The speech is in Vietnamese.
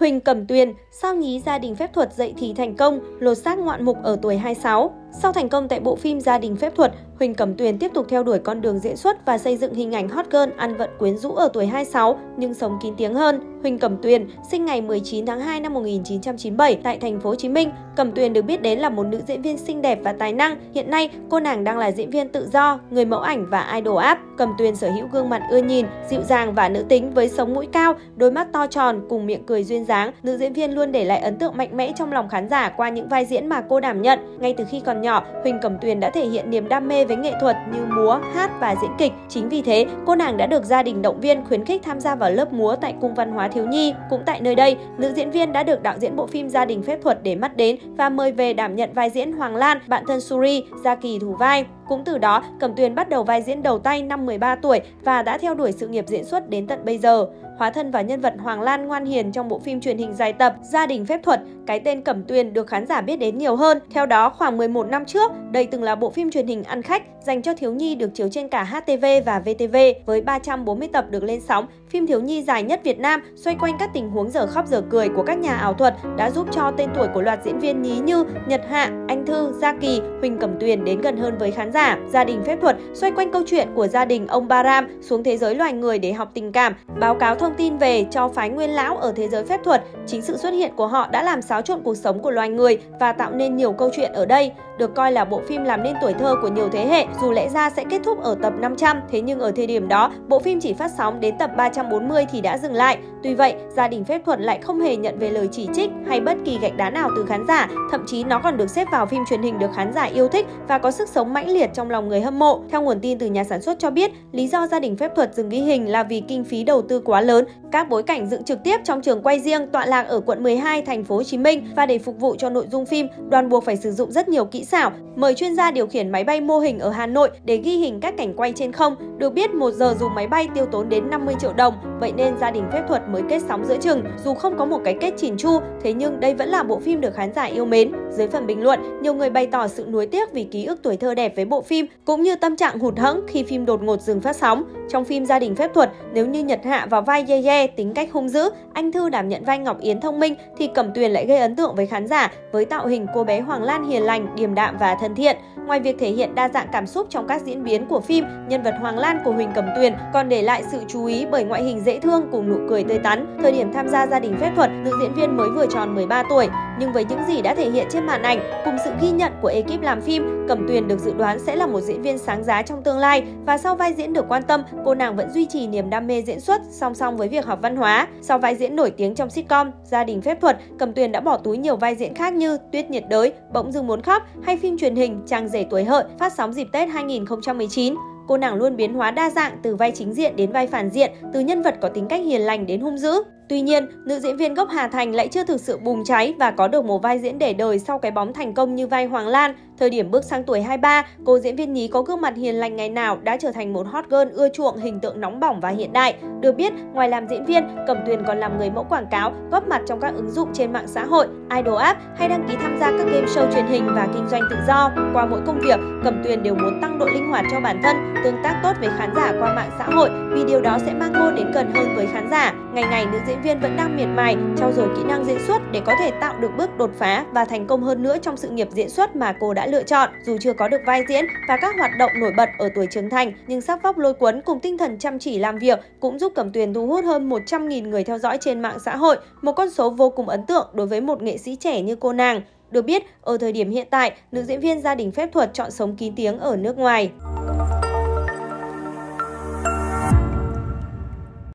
Huỳnh Cẩm Tuyền, sao nhí Gia đình phép thuật dậy thì thành công, lột xác ngoạn mục ở tuổi 26. Sau thành công tại bộ phim Gia đình phép thuật, Huỳnh Cẩm Tuyền tiếp tục theo đuổi con đường diễn xuất và xây dựng hình ảnh hot girl ăn vận quyến rũ ở tuổi 26 nhưng sống kín tiếng hơn. Huỳnh Cẩm Tuyền sinh ngày 19 tháng 2 năm 1997 tại Thành phố Hồ Chí Minh. Cẩm Tuyền được biết đến là một nữ diễn viên xinh đẹp và tài năng. Hiện nay, cô nàng đang là diễn viên tự do, người mẫu ảnh và idol app. Cẩm Tuyền sở hữu gương mặt ưa nhìn, dịu dàng và nữ tính với sống mũi cao, đôi mắt to tròn cùng miệng cười duyên dáng. Nữ diễn viên luôn để lại ấn tượng mạnh mẽ trong lòng khán giả qua những vai diễn mà cô đảm nhận. Ngay từ khi còn nhỏ, Huỳnh Cẩm Tuyền đã thể hiện niềm đam mê với nghệ thuật như múa, hát và diễn kịch. Chính vì thế, cô nàng đã được gia đình động viên khuyến khích tham gia vào lớp múa tại Cung Văn Hóa Thiếu Nhi. Cũng tại nơi đây, nữ diễn viên đã được đạo diễn bộ phim Gia đình phép thuật để mắt đến và mời về đảm nhận vai diễn Hoàng Lan, bạn thân Suri, Gia Kỳ thủ vai. Cũng từ đó, Cẩm Tuyền bắt đầu vai diễn đầu tay năm 13 tuổi và đã theo đuổi sự nghiệp diễn xuất đến tận bây giờ. Hóa thân vào nhân vật Hoàng Lan ngoan hiền trong bộ phim truyền hình dài tập Gia đình phép thuật, cái tên Cẩm Tuyền được khán giả biết đến nhiều hơn. Theo đó, khoảng 11 năm trước, đây từng là bộ phim truyền hình ăn khách dành cho thiếu nhi được chiếu trên cả HTV và VTV. Với 340 tập được lên sóng, phim thiếu nhi dài nhất Việt Nam xoay quanh các tình huống dở khóc dở cười của các nhà ảo thuật đã giúp cho tên tuổi của loạt diễn viên nhí như Nhật Hạ, Anh Thư, Gia Kỳ, Huỳnh Cẩm Tuyền đến gần hơn với khán giả. Gia đình phép thuật xoay quanh câu chuyện của gia đình ông Ba Ram xuống thế giới loài người để học tình cảm, báo cáo thông tin về cho phái nguyên lão ở thế giới phép thuật. Chính sự xuất hiện của họ đã làm xáo trộn cuộc sống của loài người và tạo nên nhiều câu chuyện ở đây. Được coi là bộ phim làm nên tuổi thơ của nhiều thế hệ, dù lẽ ra sẽ kết thúc ở tập 500, thế nhưng ở thời điểm đó, bộ phim chỉ phát sóng đến tập 340 thì đã dừng lại. Tuy vậy, Gia đình phép thuật lại không hề nhận về lời chỉ trích hay bất kỳ gạch đá nào từ khán giả, thậm chí nó còn được xếp vào phim truyền hình được khán giả yêu thích và có sức sống mãnh liệt trong lòng người hâm mộ. Theo nguồn tin từ nhà sản xuất cho biết, lý do Gia đình phép thuật dừng ghi hình là vì kinh phí đầu tư quá lớn, các bối cảnh dựng trực tiếp trong trường quay riêng tọa lạc ở quận 12 Thành phố Hồ Chí Minh, và để phục vụ cho nội dung phim, đoàn buộc phải sử dụng rất nhiều kỹ xảo, mời chuyên gia điều khiển máy bay mô hình ở Hà Nội để ghi hình các cảnh quay trên không. Được biết, 1 giờ dù máy bay tiêu tốn đến 50 triệu đồng, vậy nên Gia đình phép thuật mới kết sóng giữa chừng. Dù không có một cái kết chỉn chu, thế nhưng đây vẫn là bộ phim được khán giả yêu mến. Dưới phần bình luận, nhiều người bày tỏ sự nuối tiếc vì ký ức tuổi thơ đẹp với bộ phim, cũng như tâm trạng hụt hẫng khi phim đột ngột dừng phát sóng. Trong phim Gia đình phép thuật, nếu như Nhật Hạ vào vai Ye Ye tính cách hung dữ, Anh Thư đảm nhận vai Ngọc Yến thông minh, thì Cẩm Tuyền lại gây ấn tượng với khán giả với tạo hình cô bé Hoàng Lan hiền lành, điềm đạm và thân thiện. Ngoài việc thể hiện đa dạng cảm xúc trong các diễn biến của phim, nhân vật Hoàng Lan của Huỳnh Cẩm Tuyền còn để lại sự chú ý bởi ngoại hình dễ thương cùng nụ cười tươi tắn. Thời điểm tham gia Gia đình phép thuật, nữ diễn viên mới vừa tròn 13 tuổi, nhưng với những gì đã thể hiện trên màn ảnh cùng sự ghi nhận của ekip làm phim, Cẩm Tuyền được dự đoán sẽ là một diễn viên sáng giá trong tương lai, và sau vai diễn được quan tâm, cô nàng vẫn duy trì niềm đam mê diễn xuất song song với việc học văn hóa. Sau vai diễn nổi tiếng trong sitcom Gia đình phép thuật, Cẩm Tuyền đã bỏ túi nhiều vai diễn khác như Tuyết nhiệt đới, Bỗng dưng muốn khóc hay phim truyền hình Tràng rể tuổi hợi phát sóng dịp Tết 2019. Cô nàng luôn biến hóa đa dạng từ vai chính diện đến vai phản diện, từ nhân vật có tính cách hiền lành đến hung dữ. Tuy nhiên, nữ diễn viên gốc Hà Thành lại chưa thực sự bùng cháy và có được một vai diễn để đời sau cái bóng thành công như vai Hoàng Lan. Thời điểm bước sang tuổi 23, cô diễn viên nhí có gương mặt hiền lành ngày nào đã trở thành một hot girl ưa chuộng, hình tượng nóng bỏng và hiện đại. Được biết, ngoài làm diễn viên, Cẩm Tuyền còn làm người mẫu quảng cáo, góp mặt trong các ứng dụng trên mạng xã hội, idol app hay đăng ký tham gia các game show truyền hình và kinh doanh tự do. Qua mỗi công việc, Cẩm Tuyền đều muốn tăng độ linh hoạt cho bản thân, tương tác tốt với khán giả qua mạng xã hội, vì điều đó sẽ mang cô đến gần hơn với khán giả. Ngày ngày, nữ diễn viên vẫn đang miệt mài trau dồi kỹ năng diễn xuất để có thể tạo được bước đột phá và thành công hơn nữa trong sự nghiệp diễn xuất mà cô đã lựa chọn. Dù chưa có được vai diễn và các hoạt động nổi bật ở tuổi trưởng thành, nhưng sắc vóc lôi cuốn cùng tinh thần chăm chỉ làm việc cũng giúp Cẩm Tuyền thu hút hơn 100.000 người theo dõi trên mạng xã hội, một con số vô cùng ấn tượng đối với một nghệ sĩ trẻ như cô nàng. Được biết, ở thời điểm hiện tại, nữ diễn viên Gia đình phép thuật chọn sống kín tiếng ở nước ngoài.